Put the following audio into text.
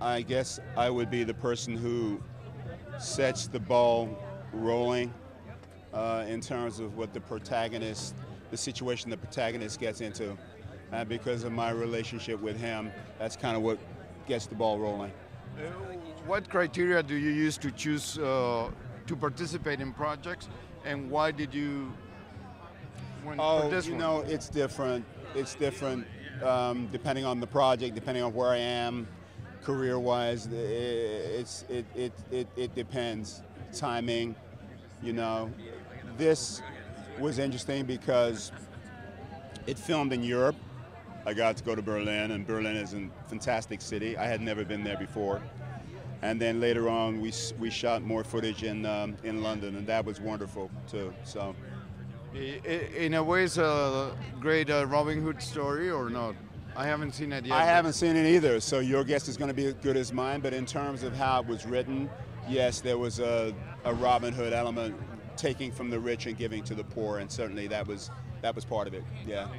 I guess I would be the person who sets the ball rolling in terms of what the situation the protagonist gets into. And because of my relationship with him, that's kind of what gets the ball rolling. What criteria do you use to choose to participate in projects, and why did you win for this one? You know, it's different. It's different depending on the project, depending on where I am, career-wise. It depends. Timing, you know. This was interesting because it filmed in Europe. I got to go to Berlin, and Berlin is a fantastic city. I had never been there before. And then later on, we shot more footage in London, and that was wonderful too. So, in a way, it's a great Robin Hood story, or not? I haven't seen it yet. I haven't seen it either. So your guess is going to be as good as mine. But in terms of how it was written, yes, there was a Robin Hood element, taking from the rich and giving to the poor, and certainly that was part of it. Yeah.